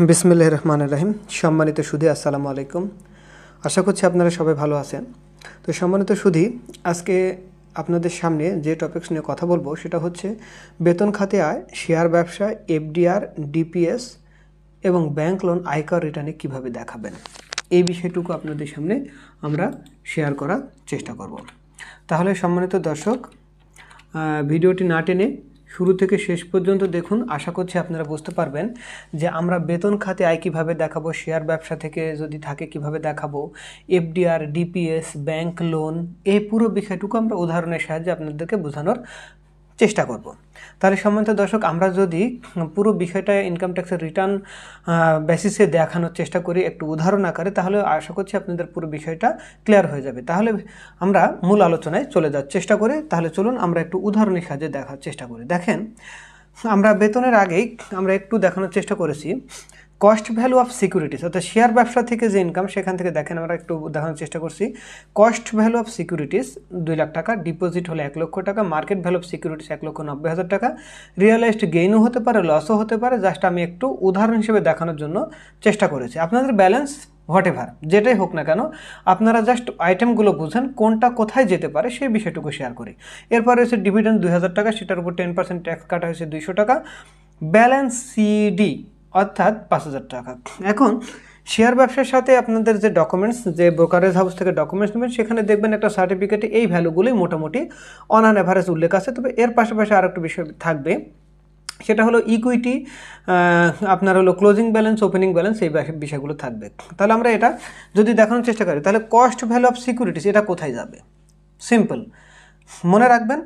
बिस्मिल्लाह रहमान रहीम सम्मानित सुधी अस्सलामु आलैकुम आशा करছি আপনারা সবাই ভালো আছেন। তো সম্মানিত সুধী, আজকে আপনাদের সামনে যে টপিকস নিয়ে কথা বলবো সেটা হচ্ছে বেতন খাতে আয়, শেয়ার ব্যবসা, এফডিআর, ডিপিএস এবং ব্যাংক লোন আয়কর রিটার্নে কিভাবে দেখাবেন এই বিষয়টুকু আপনাদের সামনে আমরা শেয়ার করার চেষ্টা করব। তাহলে সম্মানিত দর্শক, ভিডিওটি না টেনে শুরু থেকে শেষ পর্যন্ত দেখুন। আশা করছি আপনারা বুঝতে পারবেন যে আমরা বেতন খাতে আয় কীভাবে দেখাবো, শেয়ার ব্যবসা থেকে যদি থাকে কীভাবে দেখাবো, এফডিআর, ডিপিএস, ব্যাংক লোন, এই পুরো বিষয়টুকু আমরা উদাহরণের সাহায্যে আপনাদেরকে বোঝানোর চেষ্টা করব। তাহলে সম্মানিত দর্শক, আমরা যদি পুরো বিষয়টা ইনকাম ট্যাক্সের রিটার্ন বেসিসে দেখানোর চেষ্টা করি একটু উদাহরণ আকারে, তাহলে আশা করছি আপনাদের পুরো বিষয়টা ক্লিয়ার হয়ে যাবে। তাহলে আমরা মূল আলোচনায় চলে যাওয়ার চেষ্টা করি। তাহলে চলুন আমরা একটু উদাহরণের সাহায্যে দেখার চেষ্টা করি। দেখেন, আমরা বেতনের আগেই আমরা একটু দেখানোর চেষ্টা করেছি কস্ট ভ্যালু অফ সিকিউরিটিস, অর্থাৎ শেয়ার ব্যবসা থেকে যে ইনকাম সেখান থেকে দেখেন আমরা একটু দেখানোর চেষ্টা করছি। Cost value of securities 2 lakh টাকা, ডিপোজিট হলে 1 লক্ষ টাকা, মার্কেট ভ্যালু অফ সিকিউরিটিস 1,90,000 টাকা। রিয়েলাইজড গেইনও হতে পারে, লসও হতে পারে, জাস্ট আমি একটু উদাহরণ হিসেবে দেখানোর জন্য চেষ্টা করেছি। আপনাদের ব্যালেন্স হোয়াটএভার যেটাই হোক না কেন, আপনারা জাস্ট আইটেমগুলো বুঝেন কোনটা কোথায় যেতে পারে সেই বিষয়টুকু শেয়ার করি। এরপর রয়েছে ডিভিডেন্ড 2,000 টাকা, সেটার উপর 10% ট্যাক্স কাটা হয়েছে 200 টাকা, ব্যালেন্স সিডি অর্থাৎ 5,000 টাকা। এখন শেয়ার ব্যবসার সাথে আপনাদের যে ডকুমেন্টস, যে ব্রোকারেজ হাউস থেকে ডকুমেন্টস নেবেন সেখানে দেখবেন একটা সার্টিফিকেটে এই ভ্যালুগুলোই মোটামুটি অন অ্যাভারেজ উল্লেখ আছে। তবে এর পাশাপাশি আর একটা বিষয় থাকবে, সেটা হলো ইকুইটি, আপনার হলো ক্লোজিং ব্যালেন্স, ওপেনিং ব্যালেন্স, এই বিষয়গুলো থাকবে। তাহলে আমরা এটা যদি দেখানোর চেষ্টা করি, তাহলে কস্ট ভ্যালু অফ সিকিউরিটিস এটা কোথায় যাবে, সিম্পল মনে রাখবেন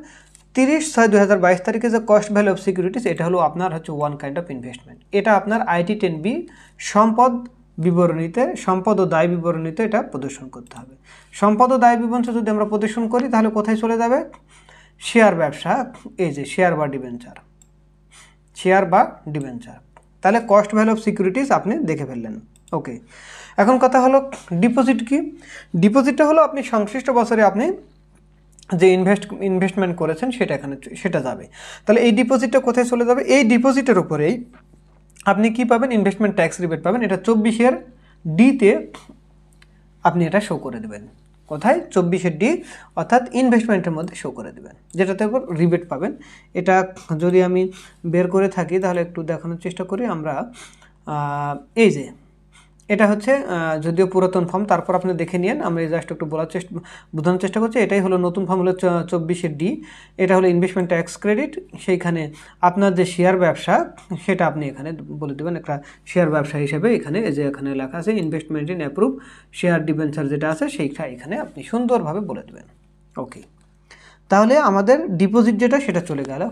30/6/2022 তারিখে যে কস্ট ভ্যালু অফ সিকিউরিটিস এটা হলো আপনার হচ্ছে ওয়ান কাইন্ড অফ ইনভেস্টমেন্ট। এটা আপনার IT-10B সম্পদ বিবরণীতে, সম্পদ ও দায় বিবরণীতে এটা প্রদর্শন করতে হবে। সম্পদ ও দায় বিবরণী যদি আমরা প্রদর্শন করি তাহলে কোথায় চলে যাবে, শেয়ার ব্যবসা, এই যে শেয়ার বা ডিবেঞ্চার, শেয়ার বা ডিবেঞ্চার। তাহলে কস্ট ভ্যালু অফ সিকিউরিটিস আপনি দেখে ফেললেন, ওকে। এখন কথা হলো ডিপোজিট কি। ডিপোজিটটা হলো আপনি সংশ্লিষ্ট বছরে আপনি যে ইনভেস্টমেন্ট করেছেন সেটা এখানে সেটা যাবে। তাহলে এই ডিপোজিটটা কোথায় চলে যাবে, এই ডিপোজিটের উপরেই আপনি কি পাবেন, ইনভেস্টমেন্ট ট্যাক্স রিবেট পাবেন। এটা 24-D-তে আপনি এটা শো করে দেবেন। কোথায়, 24-D অর্থাৎ ইনভেস্টমেন্টের মধ্যে শো করে দেবেন, যেটাতে উপর রিবেট পাবেন। এটা যদি আমি বের করে থাকি তাহলে একটু দেখানোর চেষ্টা করি আমরা। এই যে এটা হচ্ছে যদিও পুরাতন ফর্ম, তারপর আপনি দেখে নিন, আমরা জাস্ট একটু বলার বোঝানোর চেষ্টা করছি। এটাই হলো নতুন ফর্ম, হলো 24-D। এটা হলো ইনভেস্টমেন্ট ট্যাক্স ক্রেডিট, সেইখানে আপনার যে শেয়ার ব্যবসা সেটা আপনি এখানে বলে দেবেন একটা শেয়ার ব্যবসা হিসেবে। এখানে যে এখানে লেখা আছে investment in approve share debenture যেটা আছে সেইটা এখানে আপনি সুন্দরভাবে বলে দেবেন, ওকে। তাহলে আমাদের ডিপোজিট যেটা সেটা চলে গেল।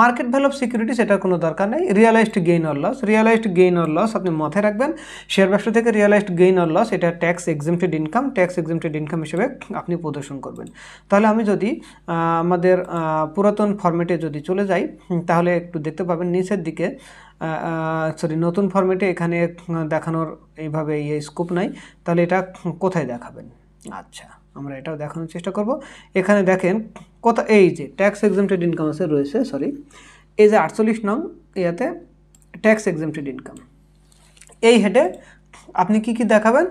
মার্কেট ভ্যালু অফ সিকিউরিটিস এটার কোনো দরকার নেই। Realised gain or loss, realised gain or loss আপনি মাথায় রাখবেন, শেয়ার ব্যবসা থেকে রিয়ালাইজড গেইন অর লস এটা tax exempted income, tax exempted income হিসেবে আপনি প্রদর্শন করবেন। তাহলে আমি যদি আমাদের পুরাতন ফরম্যাটে যদি চলে যাই তাহলে একটু দেখতে পাবেন নিচের দিকে, সরি নতুন ফরম্যাটে এখানে দেখানোর এইভাবে স্কোপ নাই। তাহলে এটা কোথায় দেখাবেন, আচ্ছা আমরা এটাও দেখানোর চেষ্টা করব। এখানে দেখেন কথা, এই যে ট্যাক্স এক্সেম্পটেড ইনকাম আছে রয়েছে, সরি এই যে 48 নং ইয়াতে ট্যাক্স এক্সেম্পটেড ইনকাম, এই হেডে আপনি কি কি দেখাবেন,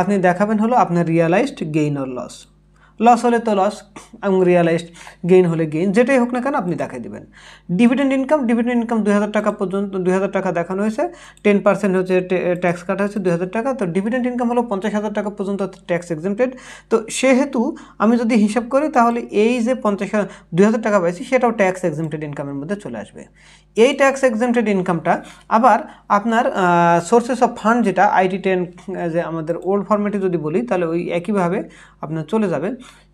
আপনি দেখাবেন হলো আপনার realised gain or loss, loss হলে তো লস এবং রিয়ালাইজড গেইন হলে গেইন, যেটাই হোক না কেন আপনি দেখাই দেবেন। ডিভিডেন্ড ইনকাম, ডিভিডেন্ড ইনকাম 2,000 টাকা পর্যন্ত, 2,000 টাকা দেখানো হয়েছে, 10% হচ্ছে ট্যাক্স কাটা হয়েছে 2,000 টাকা। তো ডিভিডেন্ড ইনকাম হলো 50,000 টাকা পর্যন্ত ট্যাক্স এক্সেম্পটেড। তো সেহেতু আমি যদি হিসাব করি তাহলে এই যে 2,000 টাকা পাইছি সেটাও ট্যাক্স এক্সেম্পটেড ইনকামের মধ্যে চলে আসবে। এই ট্যাক্স এক্সেম্পটেড ইনকামটা আবার আপনার সোর্সেস অফ ফান্ড যেটা IT-10 যে আমাদের ওল্ড ফরম্যাটে যদি বলি তাহলে ওই একইভাবে আপনার চলে যাবে।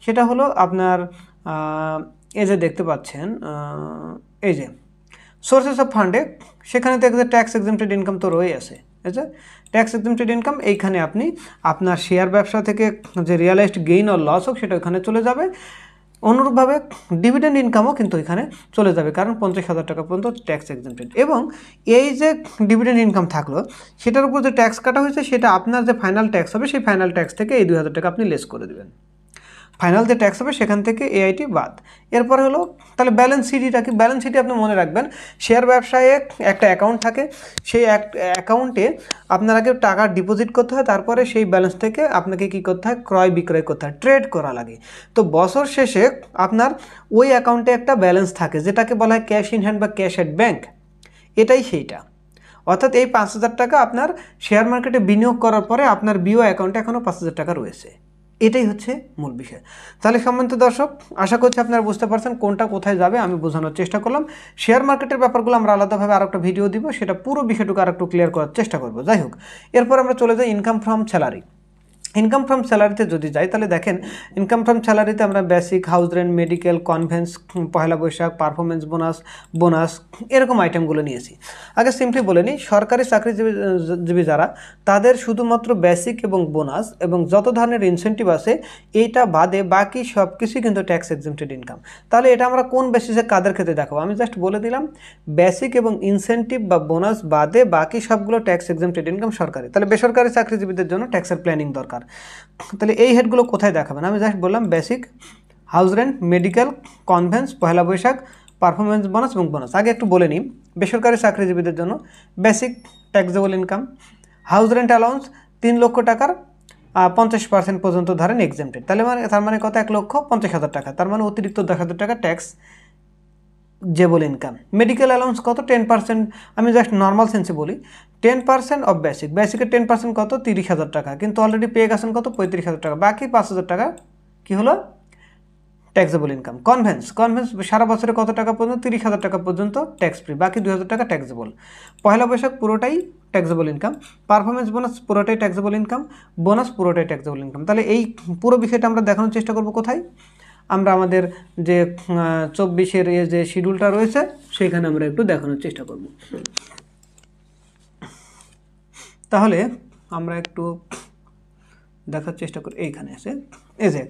সেটা হলো আপনার এই যে দেখতে পাচ্ছেন এই যে সোর্সেস অফ ফান্ডে, সেখানে তো একটা ট্যাক্স এক্সেম্পটেড ইনকাম তো রয়ে আছে, আচ্ছা ট্যাক্স এক্সেম্পটেড ইনকাম। এইখানে আপনি আপনার শেয়ার ব্যবসা থেকে যে রিয়ালাইজড গেইন অর লস হোক সেটা ওইখানে চলে যাবে। অনুরূপভাবে ডিভিডেন্ড ইনকামও কিন্তু এখানে চলে যাবে, কারণ 50,000 টাকা পর্যন্ত ট্যাক্স এক্সেম্পটেড। এবং এই যে ডিভিডেন্ড ইনকাম থাকলো সেটার উপর যে ট্যাক্স কাটা হয়েছে সেটা আপনার যে ফাইনাল ট্যাক্স হবে সেই ফাইনাল ট্যাক্স থেকে এই 2,000 টাকা আপনি লেস করে দেবেন। फाइनल जो टैक्स है सेखान एआईटी बाद एरपर हलो ताहले बैलेंस शीट अपनी मने रखबें शेयर व्यवसाय एक अकाउंट थाके सेई अकाउंटे आपनार आगे टाका डिपोजिट करते हैं तारपरे सेई बैलेंस थेके आपनाके कि करते हैं क्रय विक्रय करते हैं ट्रेड करा लागे। तो बछर शेषे आपनार ओई अकाउंटे एक बैलेंस थाके जेटाके बला हय कैश इन हैंड बा कैश एट बैंक एटाई सेइटा अर्थात ये 5000 टाका आपनार शेयर मार्केटे बिनियोग करार परे आपनार बिओ अकाउंटे एखोनो 5000 टाका रयेछे এটাই হচ্ছে মূল বিষয়। তাহলে সম্মানিত দর্শক আশা করছি আপনারা বুঝতে পারছেন কোনটা কোথায় যাবে আমি বোঝানোর চেষ্টা করলাম। শেয়ার মার্কেটের ব্যাপারগুলো আমরা আলাদাভাবে আরেকটা ভিডিও দিব সেটা পুরো বিষয়টুকু আরেকটু ক্লিয়ার করার চেষ্টা করব। যাই হোক এরপর আমরা চলে যাই income from salary. Income from স্যালারিতে যদি যাই তাহলে দেখেন ইনকাম ফ্রম স্যালারিতে আমরা basic house rent medical conveyance Pohela Boishakh performance bonus এরকম আইটেমগুলো নিয়েছি। আগে সিম্পলি বলে নিই সরকারি চাকরিজীবী যারা তাদের শুধুমাত্র বেসিক এবং বোনাস এবং যত ধরনের ইনসেন্টিভ আছে এইটা বাদে বাকি সব কিছুই কিন্তু ট্যাক্স এক্সেম্পটেড ইনকাম। তাহলে এটা আমরা কোন বেসিসে কাদের ক্ষেত্রে দেখাবো আমি জাস্ট বলে দিলাম বেসিক এবং ইনসেন্টিভ বা বোনাস বাদে বাকি সবগুলো ট্যাক্স এক্সেম্পটেড ইনকাম সরকারি। তাহলে বেসরকারি চাকরিজীবীদের জন্য ট্যাক্সের প্ল্যানিং দরকার। তাহলে এই হেডগুলো কোথায় দেখাবেন আমি জাস্ট বললাম basic house rent medical conveyance Pohela Boishakh performance bonus এবং বোনাস। আগে একটু বলে নিই বেসরকারি চাকরিজীবীদের জন্য basic taxable income house rent allowance 3 lakh টাকার 50% পর্যন্ত ধরেন এক্সেম্পটেড। তাহলে মানে তার মানে কত 1,50,000 টাকা তার মানে অতিরিক্ত 10,000 টাকা taxable income. Medical allowance कत 10% हमें जस्ट नॉर्मल सेंसे बोली 10% अफ बेसिक बेसिक 10% कत 30,000 टाका किन्तु अलरेडी पे गेछेन कत 35,000 टाका बाकी 5,000 टाका कि हलो टैक्सेबल इनकाम। कन्भेंस कन्भेंस सारा बछरे कत टाका पर्यन्त 30,000 टाका पर्यन्त टैक्स फ्री बाकी 2,000 टाका टैक्सेबल। पहला बैशाख पुरोटाई टैक्सेबल इनकाम परफॉर्मेंस बोनस पुरोटाई टैक्सेबल इनकाम बोनस पुरोटाई टैक्सेबल इनकाम। ताहले एई पुरो विषयटा आमरा देखानोर चेष्टा करब कोथाय আমরা আমাদের যে 24 এর যে শিডিউলটা রয়েছে সেখানে আমরা একটু দেখানোর চেষ্টা করব। তাহলে আমরা একটু দেখার চেষ্টা করি এইখানে আছে এই যে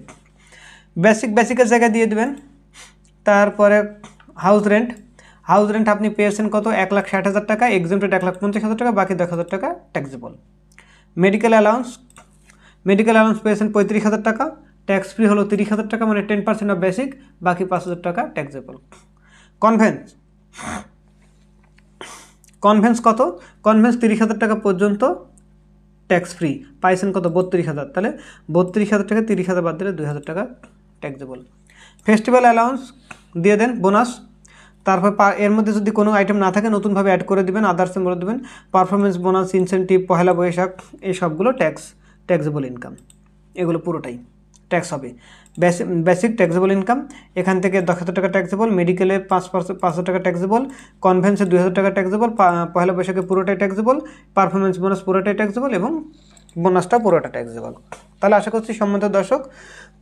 বেসিক বেসিকের জায়গা দিয়ে দিবেন তারপরে হাউস রেন্ট আপনি পেয়েছেন কত 1,60,000 টাকা এক্সেম্পটেড 1,50,000 টাকা বাকি 10,000 টাকা ট্যাক্সেবল। মেডিকেল অ্যালাউন্স পেয়েছেন 35,000 টাকা टैक्स फ्री हलो 30,000 टाका मैं 10% अफ बेसिक बाकी 5,000 टाका टैक्सेबल। कन्भेंस कत कन्भेंस 30,000 टाका पर्यंत टैक्स फ्री पाइसेन कत 32,000 ताहले 32,000 टाका 30,000 बाद दिले 2,000 टाका टैक्सेबल। फेस्टिवल अलाउंस दिए दें बोनस तारपर एर मध्य जो कोनो आइटेम ना थाके नतून भावे ऐड करे दिबेन आदार्स बोले दिबेन performance bonus incentive Pohela Boishakh एई सबगुलो टैक्सेबल इनकाम एगुलो पुरोटाई टैक्स है। बेसिक टैक्सेबल इनकाम एखान 10,000 टाका टैक्सेबल मेडिकले 5,000 टाका टैक्सेबल कन्भेंसे 2,000 टाका टैक्सेबल पहला बैशाखे पुरोटाई टैक्सेबल परफरमेंस बोनस पुरोटाई टैक्सेबल एवं बोनसटा पुरोटा टैक्सेबल। ताहले आशा करछि सम्मानित दर्शक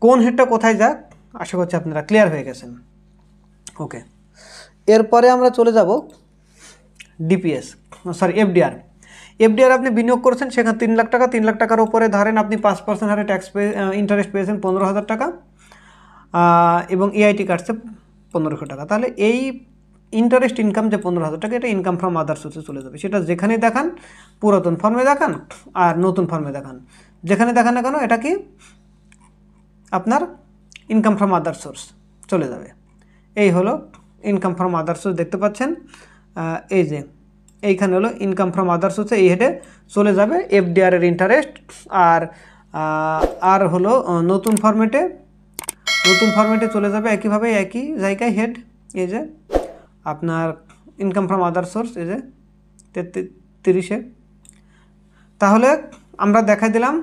कोन हेडटा कोथाय जाक आशा करछि आपनारा क्लियर हये गेछेन। ओके एरपरे आमरा चले जाब डिपिएस सरि एफडीआर। एफडीआर आपनी बिनियोग करছেন সেখান 3 লাখ টাকা 3 লাখ টাকার উপরে ধরেন আপনি 5% হারে ট্যাক্স ইন্টারেস্ট পেয়েছেন 15,000 টাকা এবং এআইটি কাটছে 1,500 টাকা। তাহলে এই ইন্টারেস্ট ইনকাম যে 15,000 টাকা এটা ইনকাম ফ্রম আদার সোর্সে চলে যাবে সেটা যেখানে দেখান পুরাতন ফর্মে দেখান আর নতুন ফর্মে দেখান যেখানে দেখান না কেন এটা কি আপনার ইনকাম ফ্রম আদার সোর্স চলে যাবে। এই হলো ইনকাম ফ্রম আদার সোর্স দেখতে পাচ্ছেন এই যে এইখানে হলো ইনকাম ফ্রম আদার্স হচ্ছে এই হেডে চলে যাবে এফডিআর এর ইন্টারেস্ট আর আর হলো নতুন ফরম্যাটে চলে যাবে একইভাবে একই জায়গায় হেড এই যে আপনার ইনকাম ফ্রম আদার্স সোর্স এই যে 33-এ। তাহলে আমরা দেখাই দিলাম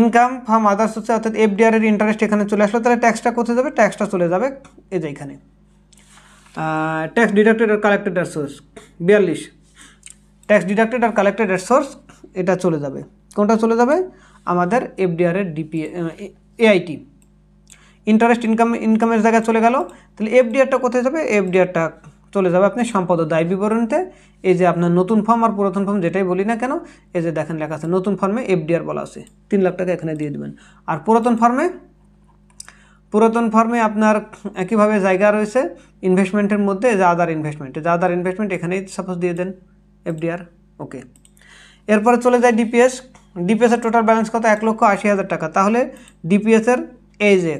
ইনকাম ফ্রম আদার্স হচ্ছে অর্থাৎ এফডিআর এর ইন্টারেস্ট এখানে চলে আসলো তাহলে ট্যাক্সটা কোথায় যাবে ট্যাক্সটা চলে যাবে এই যে এখানে टैक्स डिडक्टेड और collected at source 42 tax deducted और कलेक्टेड एट सोर्स एटा चले जाबे कोनटा चले जाबे आमादेर एफडीआर एर डीपीएस एआईटी इंटरेस्ट इनकाम इनकामेर जायगा चले गेलो ताहले एफडीआरटा कोथाय जाबे एफडीआरटा चले जाबे आपनि सम्पद दाय विवरणीते एई जे आपनार नतून फर्म और पुरातन फर्म जेटाई बोली ना केन एई जे देखेन लेखा आछे नतून फर्मे एफडीआर बला आछे 3 लाख टाका एखाने दिये दिबेन और पुरातन फर्मे आपनार एकईभावे जायगा रयेछे इनभेस्टमेंटेर मध्य जा आदार इनभेस्टमेंट एखाने सपोज दिए दें एफडीआर। ओके एरपर चले जाए डीपीएस। डीपीएस एर टोटाल बैलेंस कत 1,80,000 टाका ताहले डीपीएस एर এই যে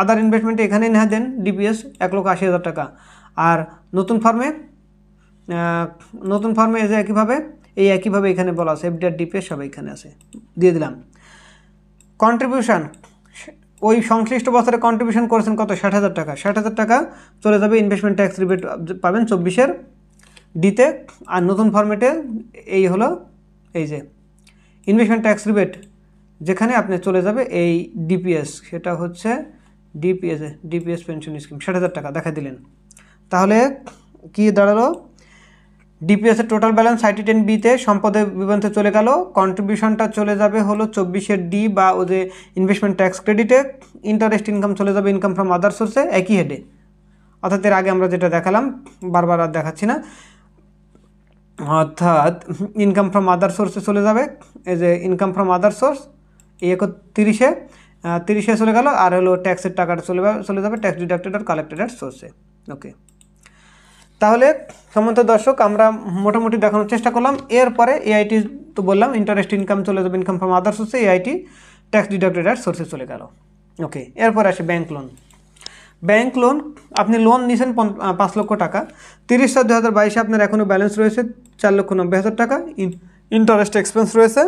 আদার ইনভেস্টমেন্ট এখানে না দেন ডিপিএস 1,80,000 টাকা। আর নতুন ফার্মে এই যে একইভাবে এখানে বলা আছে এফডিআর ডিপিএস সব এখানে আছে, দিয়ে দিলাম। কন্ট্রিবিউশন ওই সংশ্লিষ্ট বছরে কন্ট্রিবিউশন করেছেন কত, 60,000 টাকা। 60,000 টাকা চলে যাবে ইনভেস্টমেন্ট ট্যাক্স রিবেট পাবেন 24-এর ডিতে। আর নতুন ফরম্যাটে এই হলো এই যে ইনভেস্টমেন্ট ট্যাক্স রিবেট, যেখানে আপনি চলে যাবে এই ডিপিএস, সেটা হচ্ছে ডিপিএস পেনশন স্কিম 60,000 টাকা দেখা দিলেন। তাহলে কি দাঁড়ালো, ডিপিএসের টোটাল ব্যালেন্স 10B-তে সম্পদে বিবরণে চলে গেল, কন্ট্রিবিউশনটা চলে যাবে হলো 24-এর D বা ও যে ইনভেস্টমেন্ট ট্যাক্স ক্রেডিটে। ইন্টারেস্ট ইনকাম চলে যাবে ইনকাম ফ্রম আদার সোর্সে একই হেডে, অর্থাৎ এর আগে আমরা যেটা দেখালাম, বারবার আর দেখাচ্ছি না, অর্থাৎ ইনকাম ফ্রম আদার সোর্সে চলে যাবে। এই যে ইনকাম ফ্রম আদার সোর্স এই 31-এ চলে গেল। আর হলো ট্যাক্সের টাকাটা চলে যাবে ট্যাক্স ডিডাক্টেড আর কালেক্টেড সোর্সে। ওকে, তাহলে সম্মানিত দর্শক আমরা মোটামুটি দেখানোর চেষ্টা করলাম। এরপরে এআইটি তো বললাম, ইন্টারেস্ট ইনকাম চলে যাবে ইনকাম ফ্রম আদার সোর্সে, এআইটি ট্যাক্স ডিডাক্টেড সোর্সে চলে গেল। ওকে, এরপর আসে ব্যাংক লোন। ব্যাংক লোন আপনি লোন নিয়েছেন 5 লক্ষ টাকা, 30/06/2022 আপনার এখনও ব্যালেন্স রয়েছে 4,90,000 টাকা, ইন্টারেস্ট এক্সপেন্স রয়েছে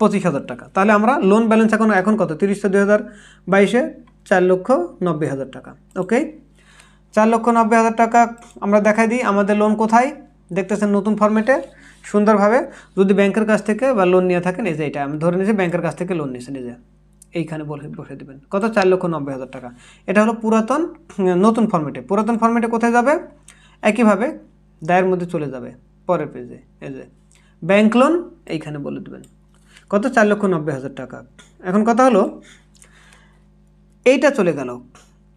25,000 টাকা। তাহলে আমরা লোন ব্যালেন্স এখন কত, 30/06/2022-এ 4,90,000 টাকা। ওকে, 4,90,000 টাকা আমরা দেখাই দিই আমাদের লোন কোথায়, দেখতেছেন নতুন ফরম্যাটে সুন্দরভাবে। যদি ব্যাংকের কাছ থেকে বা লোন নিয়ে থাকেন, এই যে এটা আমি ধরে নিয়েছি ব্যাংকের কাছ থেকে লোন নিয়েছেন, এই যে এইখানে বসে দেবেন কত, 4,90,000 টাকা। এটা হলো পুরাতন, নতুন ফরম্যাটে। পুরাতন ফরম্যাটে কোথায় যাবে, একইভাবে দায়ের মধ্যে চলে যাবে পরের পেজে, এই যে ব্যাংক লোন এইখানে বলে দেবেন কত, 4,90,000 টাকা। এখন কথা হলো এইটা চলে গেল,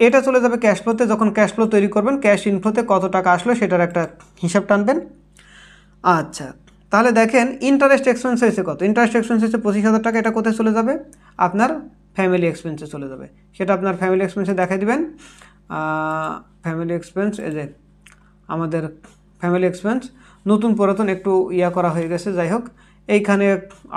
এটা চলে যাবে ক্যাশ ফ্লোতে। যখন ক্যাশ ফ্লো তৈরি করবেন ক্যাশ ইনফ্লোতে কত টাকা আসলো সেটার একটা হিসাব টানবেন। আচ্ছা, তাহলে দেখেন ইন্টারেস্ট এক্সপেন্স হয়েছে কত, ইন্টারেস্ট এক্সপেন্স হয়েছে 25,000 টাকা। এটা কোথায় চলে যাবে, আপনার ফ্যামিলি এক্সপেন্সে চলে যাবে। সেটা আপনার ফ্যামিলি এক্সপেন্সে দেখাই দেবেন, ফ্যামিলি এক্সপেন্স এই যে আমাদের ফ্যামিলি এক্সপেন্স নতুন পুরাতন একটু ইয়া করা হয়ে গেছে, যাই হোক। এইখানে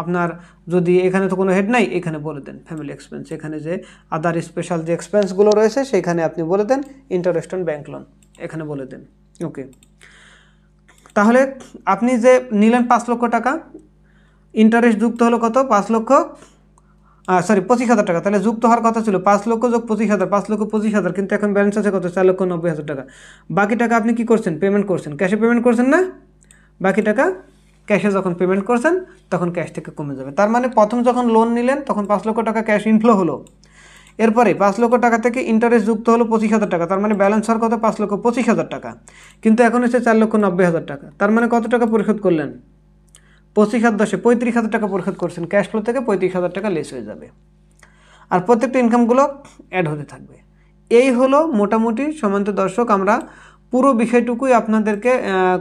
আপনার যদি এখানে তো কোনো হেড নাই, এখানে বলে দেন ফ্যামিলি এক্সপেন্স, এখানে যে আদার স্পেশাল যে এক্সপেন্সগুলো রয়েছে সেখানে আপনি বলে দেন ইন্টারেস্ট অন ব্যাংক লোন এখানে বলে দেন। ওকে, তাহলে আপনি যে নিলেন 5 লক্ষ টাকা, ইন্টারেস্ট যুক্ত হলো কত, 25,000 টাকা। তাহলে যুক্ত হওয়ার কথা ছিল 5 লক্ষ যোগ 25,000, 5,25,000, কিন্তু এখন ব্যালেন্স আছে কত, 4,90,000 টাকা। বাকি টাকা আপনি কি করছেন, পেমেন্ট করছেন, ক্যাশে পেমেন্ট করছেন না, বাকি টাকা ক্যাশে যখন পেমেন্ট করছেন তখন ক্যাশ থেকে কমে যাবে। তার মানে প্রথম যখন লোন নিলেন তখন 5 লক্ষ টাকা ক্যাশ ইনফ্লো হলো, এরপরে 5 লক্ষ টাকা থেকে ইন্টারেস্ট যুক্ত হলো 25,000 টাকা। তার মানে ব্যালেন্স হওয়ার কথা 5,25,000 টাকা, কিন্তু এখন হচ্ছে 4,90,000 টাকা। তার মানে কত টাকা পরিশোধ করলেন, 25/10-এ 35,000 টাকা পরিশোধ করছেন, ক্যাশ ফ্লো থেকে 35,000 টাকা লেস হয়ে যাবে। আর প্রত্যেকটা ইনকামগুলো অ্যাড হতে থাকবে। এই হলো মোটামুটি সম্মানিত দর্শক আমরা পুরো বিষয়টুকুই আপনাদেরকে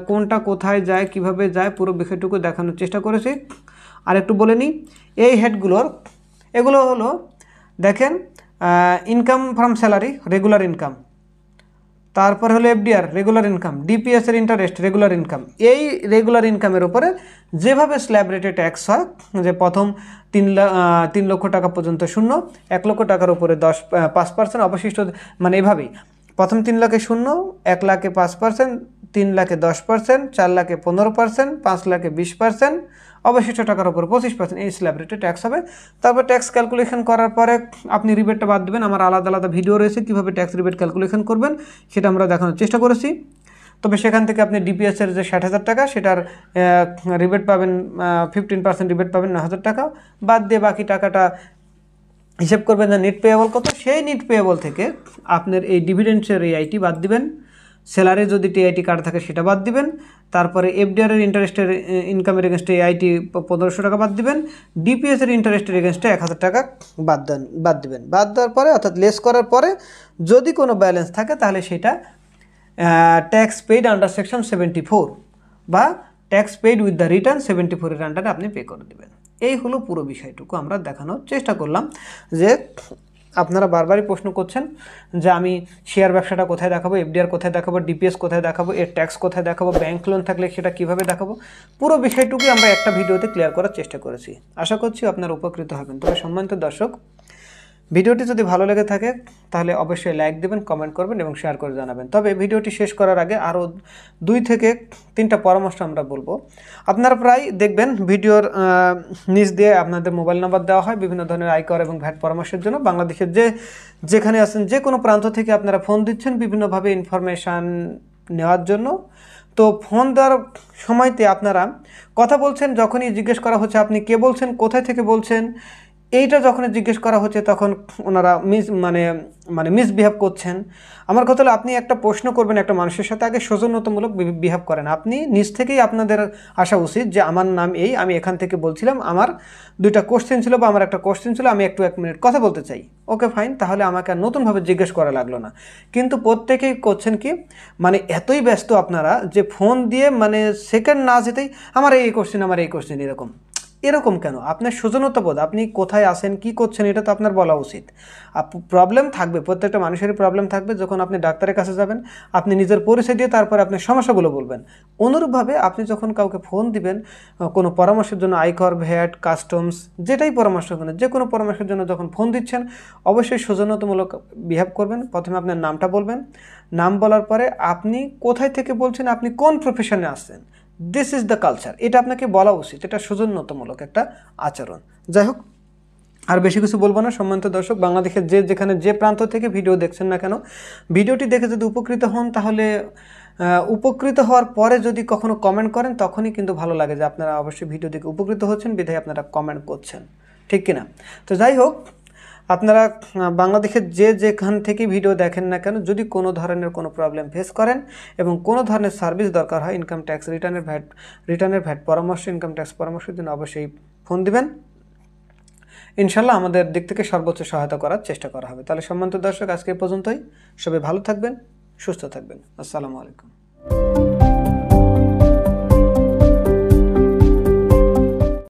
কোনটা কোথায় যায় কিভাবে যায় পুরো বিষয়টুকু দেখানোর চেষ্টা করেছি। আর একটু বলে নিই, এই হেডগুলোর এগুলো হলো দেখেন income from salary regular income, তারপর হলো এফডিআর রেগুলার ইনকাম, ডিপিএস এর ইন্টারেস্ট রেগুলার ইনকাম। এই রেগুলার ইনকামের উপরে যেভাবে স্ল্যাব রেটে ট্যাক্স হয়, যে প্রথম 3 লক্ষ টাকা পর্যন্ত 0, 1 লক্ষ টাকার উপরে 5%, অবশিষ্ট মানে এভাবেই প্রথম 3 লাখে 0, 1 লাখে 5%, 3 লাখে 10%, 4 লাখে 15%, 5 লাখে 20%, অবশিষ্ট টাকার উপর 25%, এই স্ল্যাব রেটে ট্যাক্স হবে। তারপর ট্যাক্স ক্যালকুলেশন করার পরে আপনি রিবেটটা বাদ দেবেন, আমার আলাদা ভিডিও রয়েছে কীভাবে ট্যাক্স রিবেট ক্যালকুলেশন করবেন সেটা আমরা দেখানোর চেষ্টা করেছি। তবে সেখান থেকে আপনি ডিপিএসের যে 60,000 টাকা সেটার রিবেট পাবেন 15% রিবেট পাবেন 9,000 টাকা, বাদ দিয়ে বাকি টাকাটা হিসেব করবেন যে নেট পেয়েবল কত, সেই নেট পেয়েবল থেকে আপনার এই ডিভিডেন্ডসের এআইটি বাদ দিবেন, স্যালারি যদি টিআইটি কার্ড থাকে সেটা বাদ দিবেন, তারপরে এফডিআর এর ইন্টারেস্টের ইনকামের এগেনস্টে এআইটি 1,500 টাকা বাদ দিবেন, ডিপিএস এর ইন্টারেস্টের এগেনস্টে 1,000 টাকা বাদ দিবেন। বাদ দেওয়ার পরে অর্থাৎ লেস করার পরে যদি কোনো ব্যালেন্স থাকে তাহলে সেটা ট্যাক্স পেইড আন্ডার সেকশন 74 বা tax paid with the return 74-এর আন্ডারে আপনি পে করে দেবেন। এই হলো পুরো বিষয়টুকু আমরা দেখানোর চেষ্টা করলাম। যে আপনারা বারবারই প্রশ্ন করছেন যে আমি শেয়ার ব্যবসাটা কোথায় দেখাবো, এফডিআর কোথায় দেখাবো, ডিপিএস কোথায় দেখাবো, এর ট্যাক্স কোথায় দেখাবো, ব্যাংক লোন থাকলে সেটা কীভাবে দেখাবো, পুরো বিষয়টুকু আমরা একটা ভিডিওতে ক্লিয়ার করার চেষ্টা করেছি। আশা করছি আপনারা উপকৃত হবেন। তবে সম্মানিত দর্শক ভিডিওটি যদি ভালো লেগে থাকে তাহলে অবশ্যই লাইক দিবেন, কমেন্ট করবেন এবং শেয়ার করে জানাবেন। তবে ভিডিওটি শেষ করার আগে আরও 2 থেকে 3টা পরামর্শ আমরা বলবো। আপনারা প্রায় দেখবেন ভিডিওর নিচ দিয়ে আপনাদের মোবাইল নাম্বার দেওয়া হয় বিভিন্ন ধরনের আয়কর এবং ভ্যাট পরামর্শের জন্য। বাংলাদেশের যেখানে আছেন যে কোনো প্রান্ত থেকে আপনারা ফোন দিচ্ছেন বিভিন্নভাবে ইনফরমেশান নেওয়ার জন্য। তো ফোন দেওয়ার সময়তে আপনারা কথা বলছেন, যখনই জিজ্ঞেস করা হচ্ছে আপনি কে বলছেন, কোথায় থেকে বলছেন, এইটা যখন জিজ্ঞেস করা হচ্ছে তখন ওনারা মিসবিহেভ করছেন। আমার কথা হলো আপনি একটা প্রশ্ন করবেন একটা মানুষের সাথে, আগে সৌজন্যতামূলক বিহেভ করেন। আপনি নিজ থেকেই আপনাদের আসা উচিত যে আমার নাম এই, আমি এখান থেকে বলছিলাম, আমার 2টা কোশ্চেন ছিল বা আমার একটা কোশ্চেন ছিল, আমি একটু 1 মিনিট কথা বলতে চাই। ওকে ফাইন, তাহলে আমাকে আর নতুনভাবে জিজ্ঞেস করা লাগলো না। কিন্তু প্রত্যেকেই করছেন কি, এতই ব্যস্ত আপনারা যে ফোন দিয়ে সেকেন্ড না যেতেই আমার এই কোশ্চেন, আমার এই কোশ্চেন, এরকম কেন? আপনার সৌজন্যতাবোধ, আপনি কোথায় আসেন, কি করছেন, এটা তো আপনার বলা উচিত। প্রবলেম থাকবে, প্রত্যেকটা মানুষেরই প্রবলেম থাকবে। যখন আপনি ডাক্তারের কাছে যাবেন আপনি নিজের পরিচয় দিয়ে তারপরে আপনি সমস্যাগুলো বলবেন। অনুরূপভাবে আপনি যখন কাউকে ফোন দিবেন কোনো পরামর্শের জন্য, আয়কর, ভ্যাট, কাস্টমস, যেটাই পরামর্শ করেন, যে কোনো পরামর্শের জন্য যখন ফোন দিচ্ছেন অবশ্যই সৌজন্যতামূলক বিহেভ করবেন। প্রথমে আপনার নামটা বলবেন, নাম বলার পরে আপনি কোথায় থেকে বলছেন, আপনি কোন প্রফেশনে আসছেন, দিস ইজ দ্য কালচার, এটা আপনাকে বলা উচিত। এটা সৌজন্যতামূলক একটা আচরণ। যাই হোক, আর বেশি কিছু বলবো না। সম্মানিত দর্শক, বাংলাদেশের যেখানে যে প্রান্ত থেকে ভিডিও দেখছেন না কেন, ভিডিওটি দেখে যদি উপকৃত হন তাহলে উপকৃত হওয়ার পরে যদি কখনো কমেন্ট করেন তখনই কিন্তু ভালো লাগে যে আপনারা অবশ্যই ভিডিও দেখে উপকৃত হচ্ছেন বিধায় আপনারা কমেন্ট করছেন, ঠিক কিনা? তো যাই হোক, আপনারা বাংলাদেশের যেখান থেকে ভিডিও দেখেন না কেন, যদি কোনো ধরনের কোনো প্রবলেম ফেস করেন এবং কোনো ধরনের সার্ভিস দরকার হয়, ইনকাম ট্যাক্স রিটার্নের ভ্যাট পরামর্শ, ইনকাম ট্যাক্স পরামর্শের জন্য অবশ্যই ফোন দিবেন। ইনশাল্লাহ আমাদের দিক থেকে সর্বোচ্চ সহায়তা করার চেষ্টা করা হবে। তাহলে সম্মানিত দর্শক, আজকে পর্যন্তই। সবাই ভালো থাকবেন, সুস্থ থাকবেন। আসসালামু আলাইকুম।